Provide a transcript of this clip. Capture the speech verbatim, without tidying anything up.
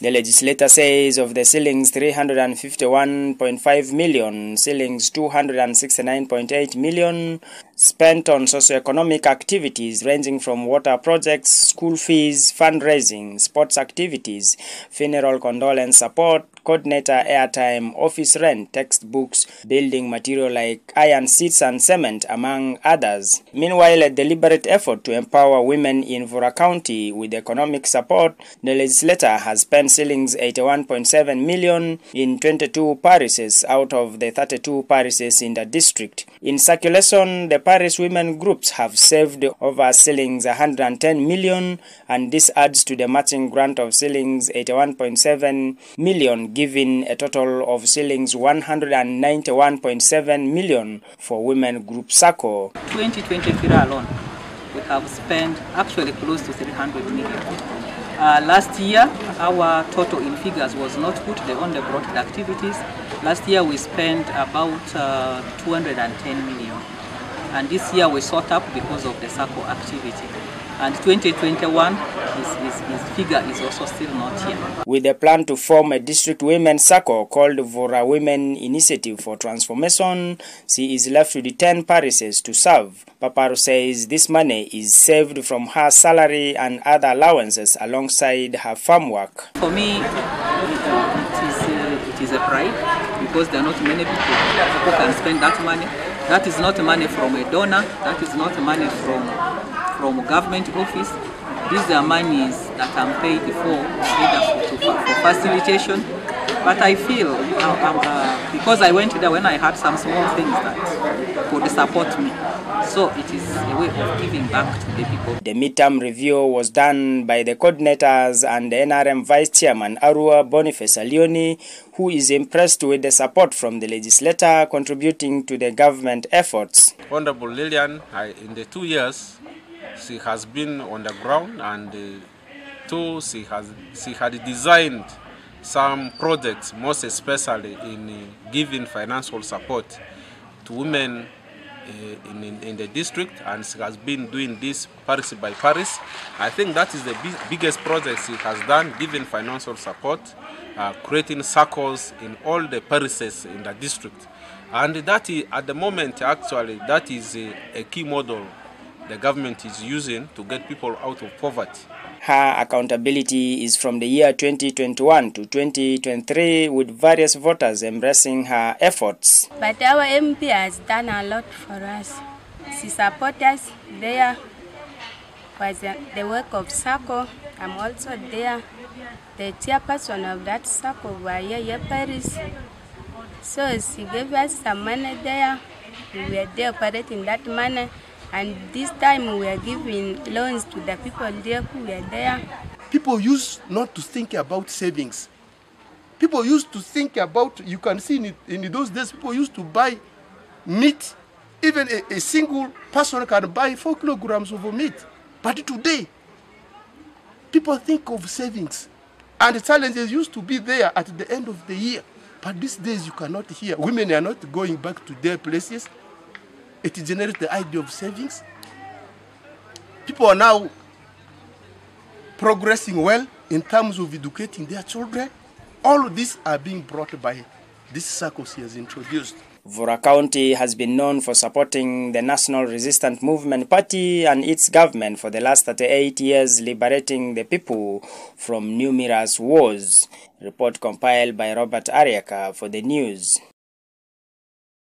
The legislator says of the shillings three hundred fifty-one point five million, shillings two hundred sixty-nine point eight million spent on socio-economic activities ranging from water projects, school fees, fundraising, sports activities, funeral condolence support, coordinator airtime, office rent, textbooks, building material like iron seats and cement, among others. Meanwhile, a deliberate effort to empower women in Vurra County with economic support, the legislator has spent shillings eighty-one point seven million in twenty-two parishes out of the thirty-two parishes in the district. In circulation, the parish women groups have saved over shillings one hundred ten million, and this adds to the matching grant of shillings eighty-one point seven million, giving a total of shillings one hundred ninety-one point seven million for women group SACCO. twenty twenty-three alone, we have spent actually close to three hundred million. Uh, last year, our total in figures was not good. They only brought the activities. Last year, we spent about uh, two hundred ten million. And this year, we sought up because of the SACCO activity. And twenty twenty-one, his, his, his figure is also still not here. With a plan to form a district women SACCO called Vurra Women Initiative for Transformation, she is left with ten parishes to serve. Paparu says this money is saved from her salary and other allowances alongside her farm work. For me, it is, uh, it is a pride because there are not many people who can spend that money. That is not money from a donor, that is not money from... from government office. These are monies that I'm paid for, for, for facilitation. But I feel, uh, uh, because I went there when I had some small things that could support me. So it is a way of giving back to the people. The midterm review was done by the coordinators and the N R M Vice Chairman Arua Boniface Alioni, who is impressed with the support from the legislator contributing to the government efforts. Honorable Lilian, I, in the two years, she has been on the ground, and uh, too, she, has, she had designed some projects, most especially in uh, giving financial support to women uh, in, in, in the district, and she has been doing this parish by parish. I think that is the big, biggest project she has done, giving financial support, uh, creating circles in all the parishes in the district. And that is, at the moment, actually, that is a, a key model the government is using to get people out of poverty. Her accountability is from the year twenty twenty-one to twenty twenty-three, with various voters embracing her efforts. But our M P has done a lot for us. She supports us. There was the work of SACCO. I'm also there. The chairperson of that SACCO was here in Paris. So she gave us some money there. We were there operating that money. And this time we are giving loans to the people there who are there. People used not to think about savings. People used to think about, you can see in, it, in those days, people used to buy meat. Even a, a single person can buy four kilograms of meat. But today, people think of savings. And the challenges used to be there at the end of the year. But these days you cannot hear. Women are not going back to their places. It generates the idea of savings. People are now progressing well in terms of educating their children. All of these are being brought by this SACCO she has introduced. Vurra County has been known for supporting the National Resistance Movement Party and its government for the last thirty-eight years, liberating the people from numerous wars. Report compiled by Robert Ariaka for the news.